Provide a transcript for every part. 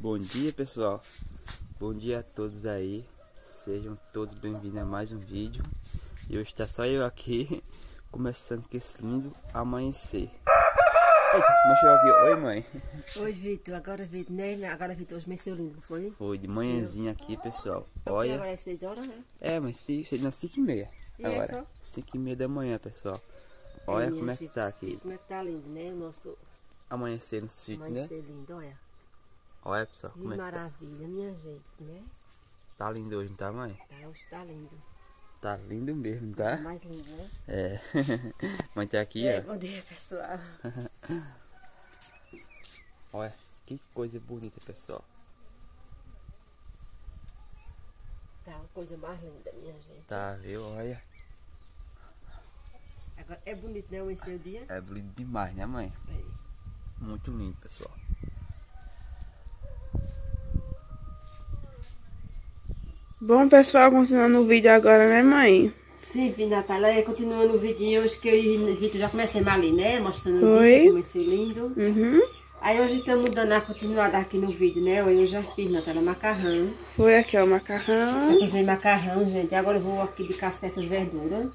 Bom dia, pessoal, bom dia a todos aí, sejam todos bem-vindos a mais um vídeo. E hoje tá só eu aqui, começando com esse lindo amanhecer. Eita, começou aqui, oi mãe. Oi Vitor, agora Vitor, né? Agora Vitor, hoje amanheceu lindo, foi? Foi, de manhãzinha aqui, pessoal, olha. Agora é 6 horas, né? É, mas 5h30, agora, 5h30 da manhã, pessoal. Olha como é que tá aqui. Como é que tá lindo, né? O nosso amanhecer no sítio, né? Amanhecer lindo, olha. Olha pessoal, que como é maravilha, que tá? Minha gente, né? Tá lindo hoje, não tá, mãe? Tá, hoje tá lindo. Tá lindo mesmo, tá? Tá mais lindo, né? É. Mãe tá aqui, ó. Bom dia, pessoal. Olha, que coisa bonita, pessoal. Tá uma coisa mais linda, minha gente. Tá, viu? Olha. Agora é bonito, né? Esse é o dia? É bonito demais, né, mãe? É. Muito lindo, pessoal. Bom, pessoal, continuando o vídeo agora, né, mãe? Sim, vi, Natália, continuando o vídeo hoje que eu e o Vitor já comecei ali, né? Mostrando o vídeo, comecei lindo. Uhum. Aí hoje estamos dando a continuada aqui no vídeo, né? Eu já fiz, Natália, macarrão. Foi aqui, ó, macarrão. Já fiz macarrão, gente. Agora eu vou aqui de casca essas verduras.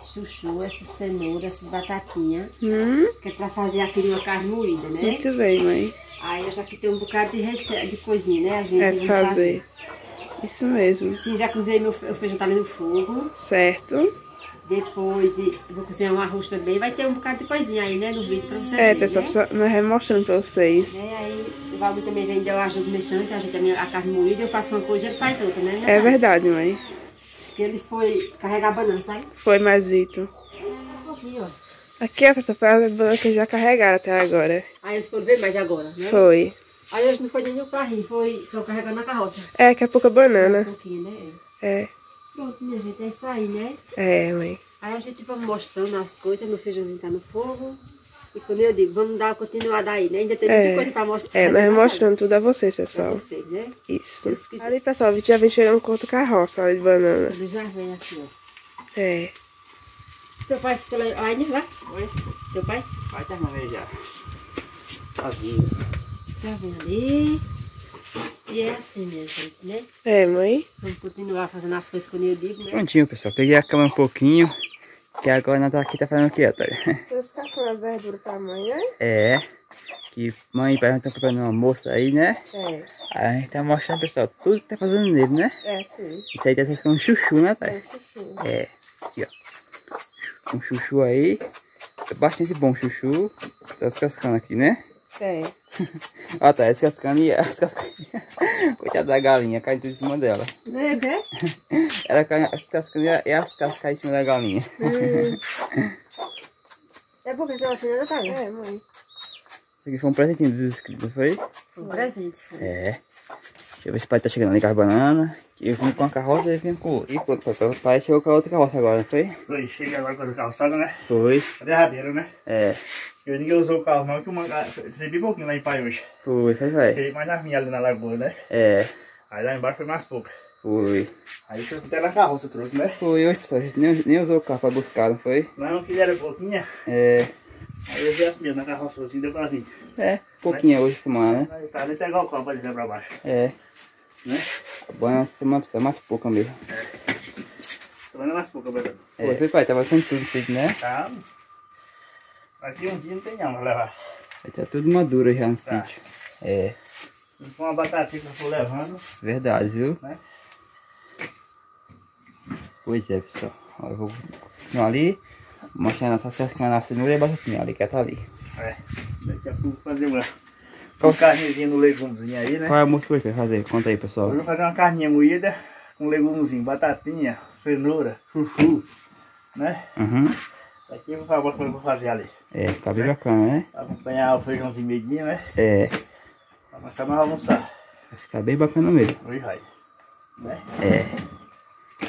Esse chuchu, essa cenoura, essas batatinhas. Que é pra fazer aqui uma carne moída, né? Muito bem, mãe. Aí eu já aqui tem um bocado de coisinha, né? A gente vai fazer. Isso mesmo. Sim, já cozei meu feijão, tá ali no fogo. Certo. Depois vou cozinhar um arroz também. Vai ter um bocado de coisinha aí, né, no vídeo pra vocês verem, pessoal, né? Nós vamos mostrando pra vocês. É, aí o Valmir também vem, deu ajuda mexendo, a gente a carne moída, eu faço uma coisa e ele faz outra, né? É verdade, mãe. Porque ele foi carregar a banana, sabe? Foi, mais Vitor. Aqui, ó. Aqui, essa foi a banana que já carregaram até agora. Aí eles foram ver mais agora, né? Foi. Aí hoje não foi nem no carrinho, foi carregando na carroça. É, que é pouca banana. É um pouquinho, né? É. Pronto, minha gente, é isso aí, né? É, mãe. Aí a gente vai mostrando as coisas, meu feijãozinho tá no fogo. E quando eu digo, vamos dar uma continuada aí, né? Ainda tem muita coisa pra mostrar. É, nós é mostrando tudo a vocês, pessoal. A vocês, né? Isso. Ali, pessoal, a gente já vem chegando com outra carroça, olha, de banana. Ele já vem aqui, ó. É. Teu pai ficou lá, olha lá. Olha, teu pai? Vai terminar já. Tá vindo. Já vem ali. E é assim, minha gente, né? É, mãe. Vamos continuar fazendo as coisas quando eu digo, né? Prontinho, pessoal. Peguei a cama um pouquinho. Que agora nós tá aqui, tá fazendo o quê, Otávio? Você tá com as verduras pra mãe, né? É. Que mãe e pai estão comprando um almoço aí, né? É. Aí a gente tá mostrando, pessoal, tudo que tá fazendo nele, né? É, sim. Isso aí tá sendo um chuchu, né, Otávio? É, chuchu. É. Aqui, ó. Um chuchu aí. Bastante bom chuchu. Tá descascando aqui, né? É. Ó, tá descascando e as cascaninhas. Coitada da galinha, cai tudo em cima dela. Né? Ela cai as cascaninhas e as cascas caem em cima da galinha. É porque você ainda tá vendo? É, mãe. Isso aqui foi um presentinho dos inscritos, foi? Foi um presente, foi. É. Deixa eu ver se o pai tá chegando ali com as bananas. Eu vim com a carroça e vim com. E pronto, o pai chegou com a outra carroça agora, não foi? Foi, cheguei agora com a carroçada, né? Foi. Derradeira, né? É. Eu ninguém usou o carro não, que o mangá... Você bem pouquinho lá em pai hoje. Foi, vai. Tirei mais nas minhas ali na lagoa, né? É. Aí lá embaixo foi mais pouco. Foi. Aí foi até na carroça trouxe, né? Foi hoje, pessoal. A gente nem usou o carro pra buscar, não foi? Não, que era pouquinha. É. Aí eu vi as minhas na carroça assim, deu pra vir. É, pouquinha, né? Hoje semana, né? Aí tá ali pegar o carro pra descer pra baixo. É. Né? A banana semana precisa mais pouca mesmo. É. Semana mais pouca, beleza. É. Foi, pai, tava sem tudo isso, né? Tá. Aqui um dia não tem não pra levar. Aí tá tudo maduro já no sítio. É. Se for uma batatinha que eu for levando. Verdade, viu? Né? Pois é, pessoal. Ó, eu vou continuar ali. Mostrar ela tá cercando a cenoura e a batatinha ali, que ela tá ali. É. Daqui a pouco fazer uma carnezinha no legumezinho aí, né? Qual é o almoço que vai fazer? Conta aí, pessoal. Vamos fazer uma carninha moída com legumezinho, batatinha, cenoura, chuchu, né? Uhum. Aqui eu vou falar como eu vou fazer ali. É, tá bem bacana, né? Acompanhar o feijãozinho medinho, né? É. Vai começar mais a almoçar. Vai ficar bem bacana mesmo. Oi, vai. Né? É.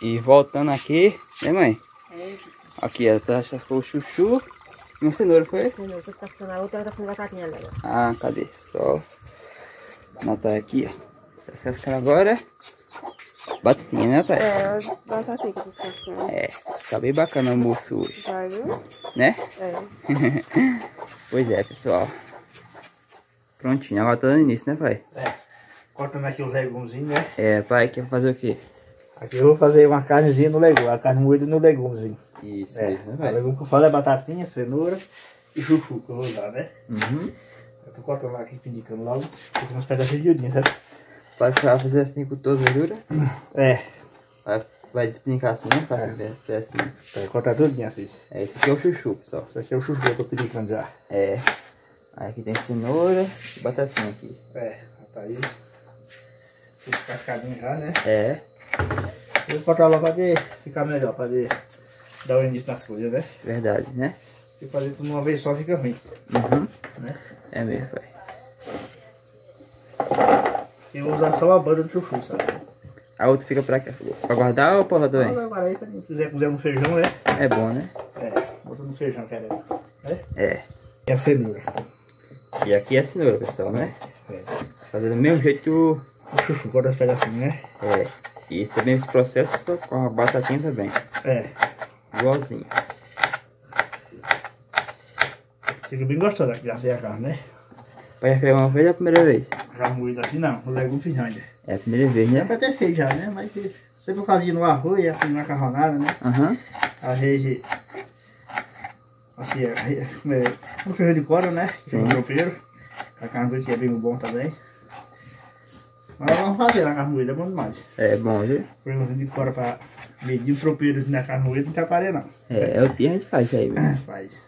E voltando aqui, né, mãe? É. Aqui, ela tá com o chuchu e uma cenoura, foi? Cenoura, tô cascando a outra, ela tá com batatinha dela. Ah, cadê? Só notar aqui, ó. Tá cascando agora. Batatinha, né, Thay? É, batatinha que eu tô esquecendo. É, tá bem bacana o almoço hoje. Vai, viu? Né? É. Pois é, pessoal. Prontinho, agora tá dando início, né, pai? É. Cortando aqui os legumezinhos, né? É, pai, quer fazer o quê? Aqui eu vou fazer uma carnezinha no legume, a carne moída no legumezinho. Isso, é, mesmo, né, pai? O legume que eu falo é batatinha, cenoura e chuchu, que eu vou dar, né? Uhum. Eu tô cortando aqui, pindicando logo, tem uns pedacinhos de iodinho, sabe? Vai fazer assim com toda a verdura? É. Vai despincar assim, né? Faz é assim. Vai cortar tudinho assim. É, esse aqui é o chuchu, pessoal. Esse aqui é o chuchu, eu tô pindicando já. É. Aí aqui tem cenoura e batatinha aqui. É, tá aí. Descascadinho já, né? É. Eu vou cortar logo pra ficar melhor, pra dar o início nas coisas, né? Verdade, né? Se fazer tudo uma vez só fica ruim. Uhum. Né? É mesmo, pai. Eu vou usar só uma banda de chuchu, sabe? A outra fica pra guardar ou pra usar também? Vou levar aí pra gente. Se quiser cozer um feijão, né? É bom, né? É, bota no feijão, cara. Né? É. E a cenoura. E aqui é a cenoura, pessoal, né? É. Fazer do mesmo jeito o chuchu, corta os pedacinhos, né? É. E também esse processo só com a batatinha também. É. Igualzinho. Fica bem gostoso aqui, assim a carne, né? Vai pegar uma vez ou é a primeira vez? Já moído assim não, o legume fiz ainda. É a primeira vez, né? É pra ter feito já, né? Mas sempre eu fazia no arroz, assim, na macarronada, né? Aham. Uhum. Às vezes, assim, um feijão de couro, né? Sim. Um tropeiro. A carne que é bem bom também. Mas vamos fazer na carne moída, é bom demais. É bom, viu? Feijão de couro pra medir os tropeiros na carne moída, não tem aparelho não. É o que a gente faz isso aí, velho. Faz.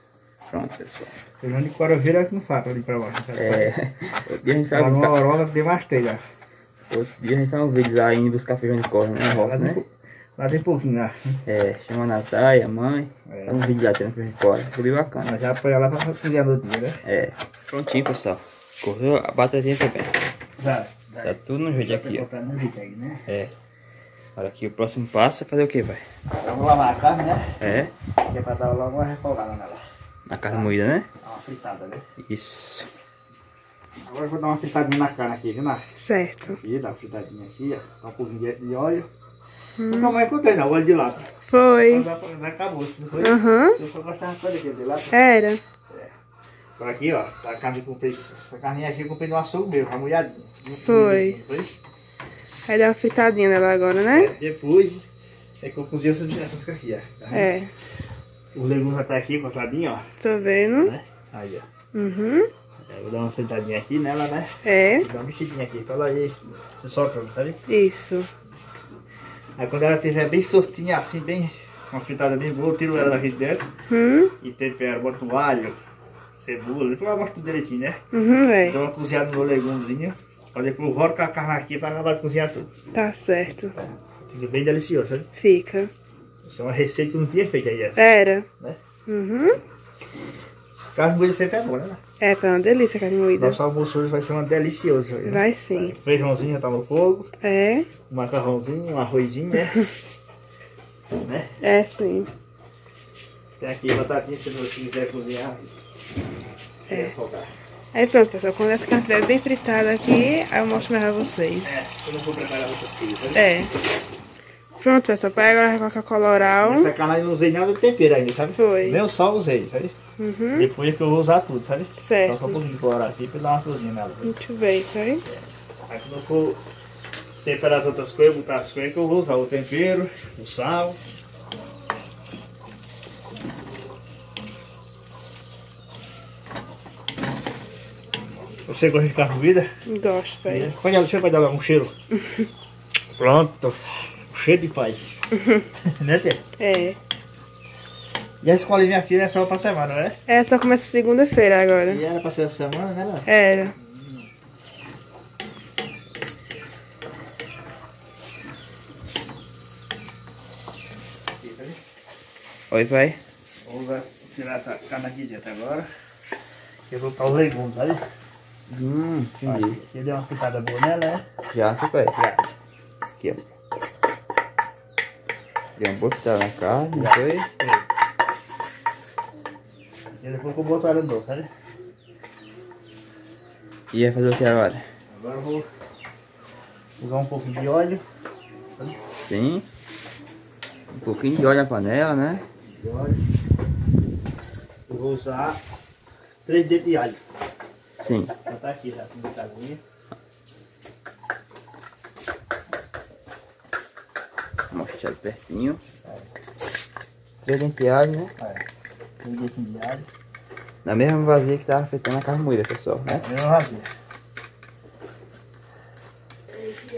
Pronto, pessoal. Feijão de couro vira que não faz pra ali pra baixo. É. Outro dia a gente vai buscar... Uma hora tem mais telha. Outro dia a gente vai um vídeo lá indo buscar feijão de couro, né? Roça, né? Lá tem pouquinho lá. É, chama a Natália, a mãe. É. Faz um vídeo lá tirando feijão de couro. Ficou bem bacana. Mas já apanha lá pra fazer no outro dia, né? É. Prontinho, pessoal. Cortou a batatinha também. Tá tudo no jeito aqui, ó. No jeito aí, né? É. Olha aqui, o próximo passo é fazer o que, pai? Vamos lavar a carne, né? É. Que é pra dar logo uma refogada nela. Na carne moída, né? Dá uma fritada, né? Isso. Agora eu vou dar uma fritadinha na carne aqui, viu, Ná? Certo. Aqui, dá uma fritadinha aqui, ó. Dá um pouquinho de óleo. Não é que eu tenho, não. Óleo de lata. Foi. Mas acabou, se não foi? Aham. Eu só gostava de fazer de lata. Era. É. Por aqui, ó. A carne comprei. Essa carninha aqui eu comprei no açougue mesmo, uma molhadinha. Foi. Foi. Aí dá uma fritadinha nela agora, né? É, depois é que eu cozinho essas aqui, ó. Tá? É. O legume já tá aqui, cortadinho, ó. Tô vendo. Né? Aí, ó. Uhum. Eu vou dar uma fritadinha aqui nela, né? É. Vou dar uma mexidinha aqui, pra ela aí se soltando, sabe? Isso. Aí quando ela estiver bem soltinha, assim, bem... Uma fritada bem boa, eu tiro ela daqui de dentro. E tempero, boto um alho, cebola, depois eu mostro tudo direitinho, né? Uhum, é. Dou uma cozinhada no legumezinho. Pra depois eu rolo com a carne aqui pra acabar de cozinhar tudo. Tá certo. Fica bem delicioso, sabe? Fica. Isso é uma receita que não tinha feito aí, era. Né? Uhum. Carne moída sempre é boa, né? É, tá uma delícia a carne moída. Nosso almoço hoje vai ser uma deliciosa. Né? Vai sim. Feijãozinho já tá no fogo. É. Um macarrãozinho, um arrozinho, né? Né? É, sim. Tem aqui batatinha, se não quiser cozinhar. É. Aí pronto, pessoal. Quando essa carne estiver bem fritada aqui, aí eu mostro melhor a vocês. É, eu não vou preparar vocês filhos, né? É. Pronto, pessoal, pai, agora vai colocar colorau. Essa carne não usei nada de tempero ainda, sabe? Foi. Nem o sal usei, sabe? Uhum. Depois que eu vou usar tudo, sabe? Certo. Só um pouquinho de colorau aqui pra dar uma cozinha nela. Muito bem, sabe? É. Aí quando eu for temperar as outras coisas, botar as coisas que eu vou usar o tempero, o sal. Você gosta de carne moída? Gosto, pai. Olha, deixa eu dar lá um cheiro. Pronto. Cheio de paz. Né, Tê? É. E a escola de minha filha é só pra semana, né? É, só começa segunda-feira agora. E era pra ser a semana, né, Léo? Era. Oi, pai. Vamos tirar essa carne aqui de dentro agora. Eu vou botar os legumes, tá ali? Entendi. Você deu uma fritada boa nela, né? Já, pai. Já. Aqui, ó. Deu um botar na carne, não foi? E depois eu vou botar ela no, sabe? E vai fazer o que agora? Agora eu vou usar um pouquinho de óleo. Sabe? Sim. Um pouquinho de óleo na panela, né? De óleo. Eu vou usar 3 dedos de alho. Sim. Já tá aqui, já com muita aguinha. Vamos fechar de pertinho. Três denteados, né? É. Três denteados. Na mesma vazia que tava afetando a carne moída, pessoal, né? Na mesma vazia.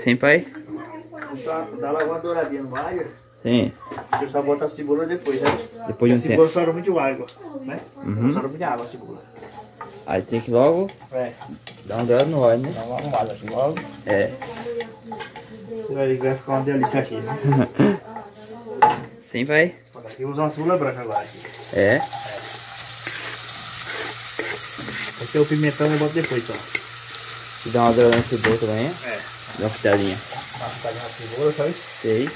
Sim, pai? Dá logo uma douradinha no alho. Sim. Porque eu só boto a cebola depois, né? Depois de um tempo. A cebola só arruma de água, né? Uhum. Só arruma de água a cebola. Aí tem que logo dar uma dourada no óleo, né? Dá uma arrumada aqui logo. É. Você vai ver que vai ficar uma delícia aqui, né? Sim, pai? Aqui eu vou usar uma cebola branca agora aqui. É? Porque o pimentão eu boto depois, só. E dá uma dourada na cebola também? É. Dá uma pitadinha. Dá uma pitadinha na cebola, sabe? Sei.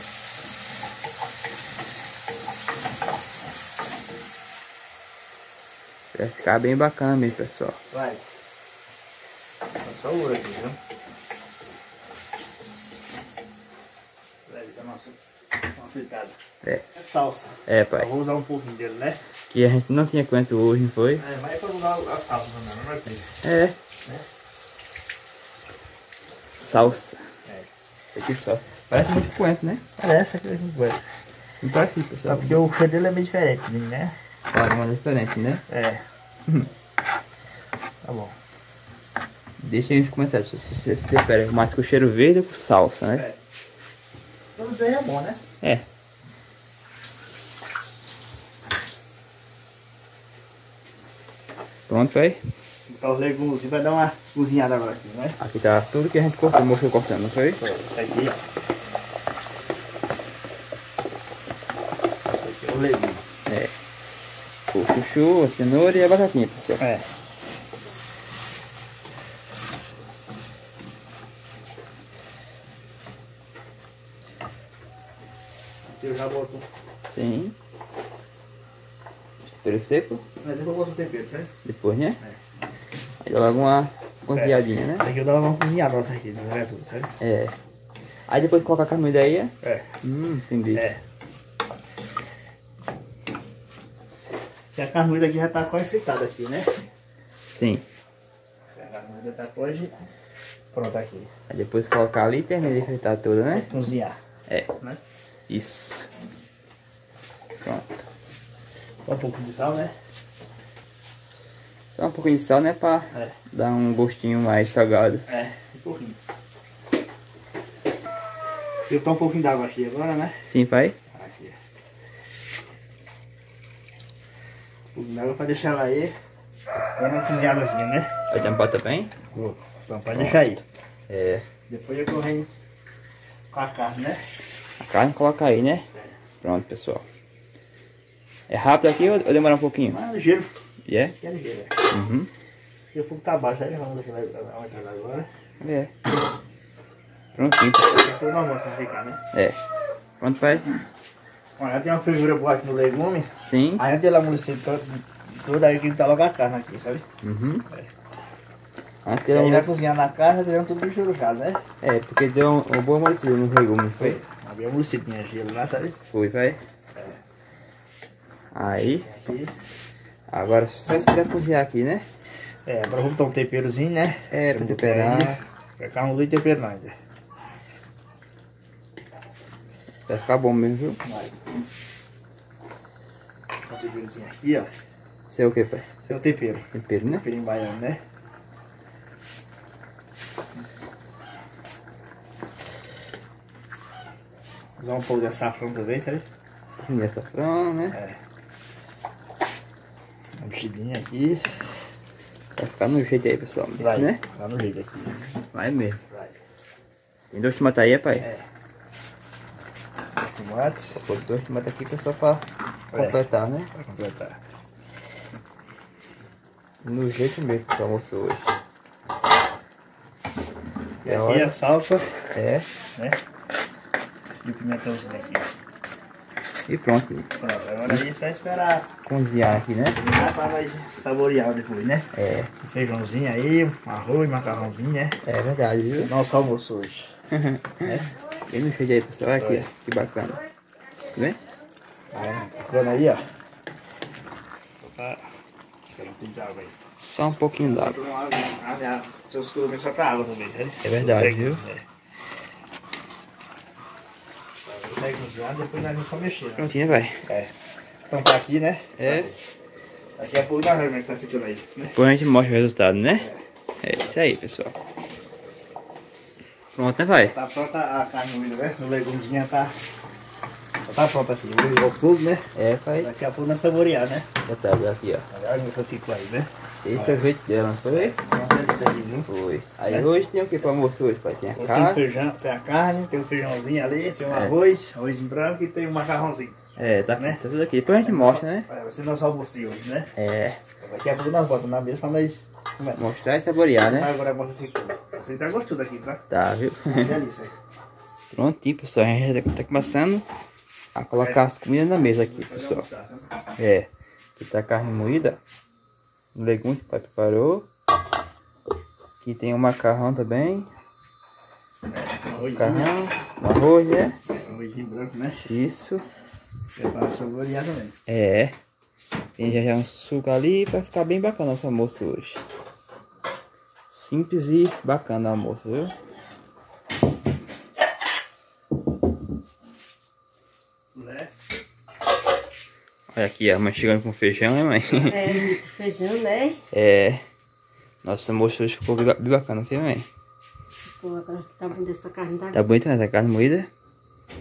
Vai ficar bem bacana mesmo, pessoal. Vai. Só o olho aqui, viu? Vai dar uma fritada. É. É salsa. É, pai. Eu vou usar um pouquinho dele, né? Que a gente não tinha quanto hoje, não foi? É, mas é pra usar a salsa também, não é aqui. É. Salsa. É. Isso aqui só. Parece muito coentro, né? Parece aquele muito coentro. Não parece, pessoal. Só porque o cheiro dele é meio diferente, né? Claro, mas é diferente, né? É. Tá bom. Deixa aí nos comentários se você se prefere mais com cheiro verde ou com salsa, né? É. Tudo bem é bom, né? É. Pronto, aí. Botar os legumes e vai dar uma cozinhada agora aqui, né? Aqui tá tudo que a gente cortou, mostrou cortando, não foi? Foi. Tá aqui, ó. Esse aqui é o legume. É. O chuchu, a cenoura e a batatinha, pessoal. É. Aqui eu já boto. Sim. Tempero seco. Mas depois eu boto o tempero, tá? Depois, né? É. Aí eu jogo uma cozinhadinha, né? Aqui eu dou uma cozinhada, nossa, aqui, não é tudo, sabe? É. Aí depois coloca a carne moída aí, é? É. Entendi. É. A carne moída aqui já tá quase fritada aqui, né? Sim. A carne moída tá quase pronta aqui. Aí depois colocar ali e termina de fritar toda, né? Cozinhar. É. Né? Isso. Pronto. Só um pouco de sal, né? Só um pouquinho de sal, né? Pra dar um gostinho mais salgado. É, um pouquinho. Eu tô um pouquinho d'água aqui agora, né? Sim, pai. Aqui. Dá pra deixar ela aí, dá uma cozinhadazinha, né? Vai tampar também? Vou tampar e deixar aí. É. Depois eu corro com a carne, né? A carne coloca aí, né? Pronto, pessoal. É rápido aqui ou demora um pouquinho? Mas é ligeiro. Yeah? É ligeiro, é. Uhum. Se o fogo tá baixo, aí vamos deixar ela entrar agora. É. Prontinho. Ficou normal pra ficar, né? É. Pronto, pai. Olha, tem uma fervura boa aqui no legume. Sim. Aí antes dela amolecer toda aí que tá logo a carne aqui, sabe? Uhum. É. Antes dela vai cozinhar na carne, virando tudo no gelo já, né? É, porque deu uma boa amolecida no legume, foi? Uma bem amolecidinha de gelo lá, sabe? Foi, vai. É. Aí. Aqui. Agora só esperar cozinhar aqui, né? É, agora vamos botar um temperozinho, né? É, pra temperar. Pra cá não tem tempero não ainda. Vai ficar bom mesmo, viu? Vai. Um temperozinho aqui, ó. Isso é o que, pai? Isso é o tempero. Tempero, né? Tempero em baiano, né? Usar um pouco de açafrão também, sabe? De açafrão, né? É. Uma mexidinha aqui. Vai ficar no jeito aí, pessoal. Vai, né? Vai no jeito aqui. Vai mesmo. Vai. Tem dois tomates aí, pai? É. Tomate. Vou pôr dois tomates aqui, pessoal, para completar, né? Para completar. No jeito mesmo que eu almoço hoje. E aqui a salsa. É. Né? E o pimentãozinho aqui. E pronto. Pronto, agora a gente vai esperar cozinhar aqui, né? Cozinhar para nós saborear depois, né? É. Um feijãozinho aí, um arroz, macarrãozinho, né? É verdade, viu? Nosso almoço hoje. É. Vem no cheio aí, pessoal. Olha aqui, ó. Que bacana. Tá vendo? Tá bacana aí, ó. Tá. Tem água aí. Só um pouquinho d'água. Seus curumes só tá água também, sabe? É verdade, viu? Vai cozinhar, depois nós vamos só mexer. Prontinho, vai. É. Então tá aqui, né? É. Daqui a pouco dá pra ver que tá ficando aí. Depois a gente mostra o resultado, né? É isso aí, pessoal. Pronto, né, vai? Tá pronta a carne moída, né? O legumezinho tá... Tá pronto aqui, o fogo, né? É, faz. Daqui a pouco nós saborear, né? Já tá, aqui, ó. Olha como ficou aí, né? Esse é o jeito dela, não foi? Não foi. Aí é. Hoje tem o que para almoço hoje, pai? Tem a carne. Tem feijão, tem a carne, tem um feijãozinho ali, tem um arroz, arroz branco e tem um macarrãozinho. É, tá, né? Tá tudo aqui. Depois a gente mostra, né? Vai ser nosso almoço hoje, né? É. Daqui a pouco nós botamos na mesa para nós mostrar e saborear, né? Mas agora como ficou. Você tá gostoso aqui, tá? Tá, viu? Delícia. Prontinho, pessoal. A gente já tá começando a colocar as comidas na mesa aqui, pessoal. É. Aqui tá a carne moída. O legume que o pai preparou. Aqui tem o macarrão também. É, macarrão, arroz, né? Arrozinho branco, né? Isso. É para saborear também. É. Tem já um suco ali para ficar bem bacana o nosso almoço hoje. Simples e bacana o almoço, viu? Né? Olha aqui, a mãe chegando com feijão, né, mãe? É, muito feijão, né? É. Nossa, moço, hoje ficou bem bacana, viu, mãe? Ficou bacana. Tá bonita essa carne, tá? Tá bonita, mas a carne moída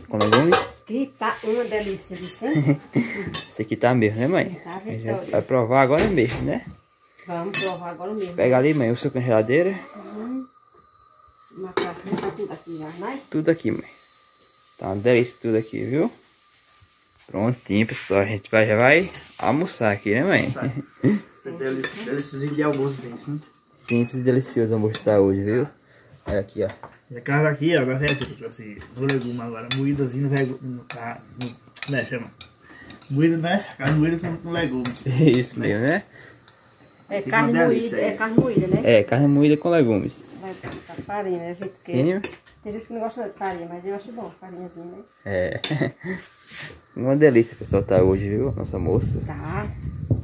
com legumes. Que tá uma delícia, você? Isso aqui tá mesmo, né, mãe? Tá, Vitória. A gente vai provar agora mesmo, né? Vamos provar agora mesmo. Pega ali, mãe, o suco na geladeira. Esse macarrão tá tudo aqui já, né? Tudo aqui, mãe. Tá uma delícia tudo aqui, viu? Prontinho, pessoal. A gente já vai almoçar aqui, né, mãe? Isso é delicioso de almoço, gente. Simples e delicioso almoço de saúde, viu? Olha aqui, ó. E a carne aqui, ó, agora é assim, do legume agora. Moídazinho no né, chama? Moída, né? Carne moída com legume. Isso mesmo, né? É carne moída, né? É, carne moída com legumes. Vai ficar farinha, né? Sim. Tem gente que não gosta de farinha, mas eu acho bom, farinhazinha, né? É. Uma delícia, pessoal, tá hoje, viu? Nossa almoço. Tá.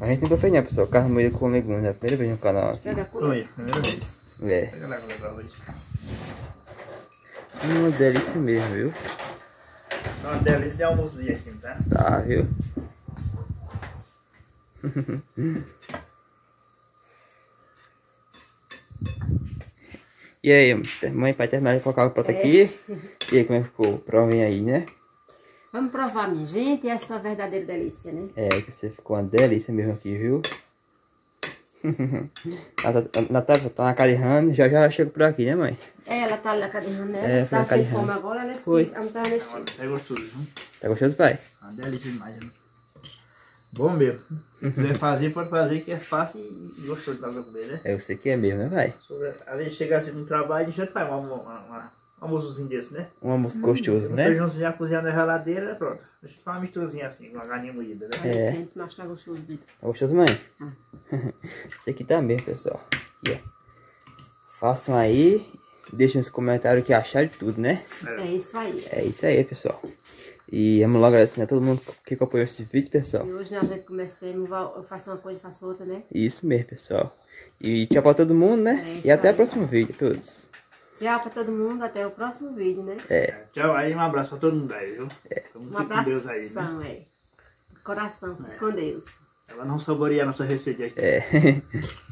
A gente nunca fez, né, pessoal? Carne moída com legumes, é a primeira vez no canal aqui. Pega a primeira vez. É. Pega lá, uma delícia mesmo, viu? Uma delícia de almoçozinho aqui, tá? Tá, viu? E aí, mãe, pai, terminar de colocar o prato aqui. E aí, como é que ficou? Provem aí, né? Vamos provar, minha gente, essa verdadeira delícia, né? É, que você ficou uma delícia mesmo aqui, viu? Natália tá na cadeirante, já já chega por aqui, né, mãe? É, ela tá ali na cadeirante, né? Ela está sem fome agora, ela está vestida. Tá gostoso, viu? Tá gostoso, pai? Uma delícia demais, né? Bom mesmo. Se quiser fazer, pode fazer, que é fácil e gostoso pra comer, né? É, eu sei que é mesmo, né, pai? A gente chega assim no trabalho, a gente faz um almoçozinho desse, né? Um almoço gostoso, né? Depois juntos já cozinhando na geladeira, pronto. A gente faz uma misturazinha assim, com uma galinha moída, né? É. Gente, nós tá gostoso, Vitor. Tá gostoso, mãe? Isso aqui tá mesmo, pessoal. Aqui, ó. Façam aí, deixem nos comentários o que acharam de tudo, né? É isso aí. É isso aí, pessoal. E vamos logo agradecer a todo mundo que acompanhou esse vídeo, pessoal. E hoje nós já começamos, eu faço uma coisa e faço outra, né? Isso mesmo, pessoal. E tchau pra todo mundo, né? É, e até o próximo vídeo, todos. Tchau pra todo mundo, até o próximo vídeo, né? É. Tchau aí, um abraço pra todo mundo aí, viu? É. Um abraço, Deus aí, né? Coração, com Deus. Ela não saboreia a nossa receita aqui. É.